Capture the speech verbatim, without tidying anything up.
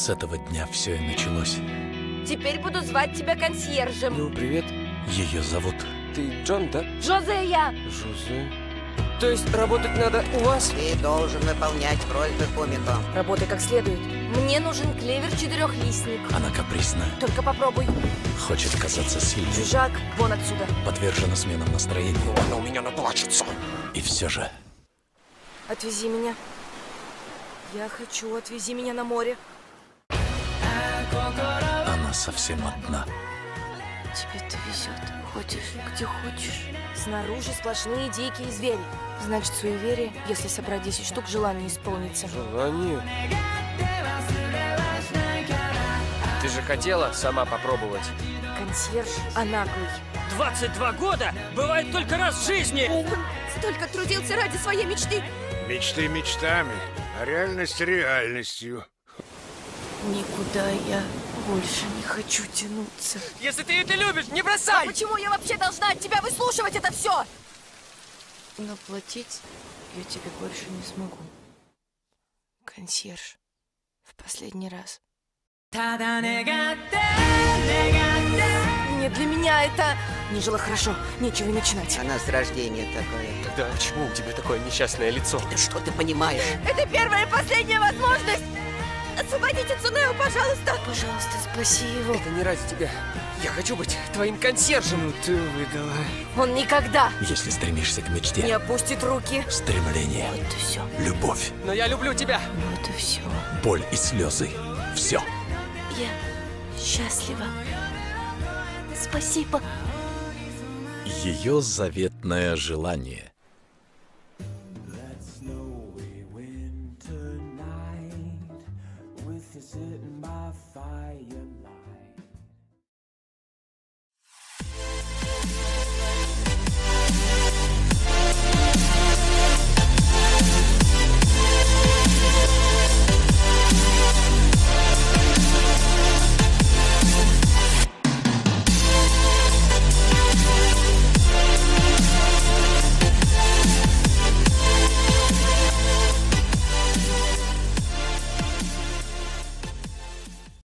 С этого дня все и началось. Теперь буду звать тебя консьержем. Ну, привет. Ее зовут... Ты Джон, да? Джозе я. Джозе. То есть работать надо у вас? Ты должен выполнять роль Бекумика. Работай как следует. Мне нужен клевер-четырехлистник. Она капризна. Только попробуй. Хочет казаться сильной. Чужак, вон отсюда. Подвержена сменам настроения. Она у меня наплачется. И все же. Отвези меня. Я хочу, отвези меня на море. Она совсем одна. Тебе-то везет. Ходишь, где хочешь. Снаружи сплошные дикие звери. Значит, суеверие, если собрать десять штук, желание исполнится. Желание? Ты же хотела сама попробовать. Консьерж анаглый. двадцать два года бывает только раз в жизни. Он столько трудился ради своей мечты. Мечты мечтами, а реальность реальностью. Никуда я больше не хочу тянуться. Если ты это любишь, не бросай! А почему я вообще должна от тебя выслушивать это все? Но платить я тебе больше не смогу. Консьерж, в последний раз. Нет, для меня это... Не жило хорошо, нечего начинать. Она с рождения такая. Тогда почему у тебя такое несчастное лицо? Это что ты понимаешь? Это первая и последняя возможность! Освободите Цунео, пожалуйста! Пожалуйста, спаси его. Это не ради тебя. Я хочу быть твоим консьержем. Ну, ты выдала. Он никогда... Если стремишься к мечте... Не опустит руки. Стремление. Вот и все. Любовь. Но я люблю тебя. Вот и все. Боль и слезы. Все. Я счастлива. Спасибо. Ее заветное желание. Sitting by firelight.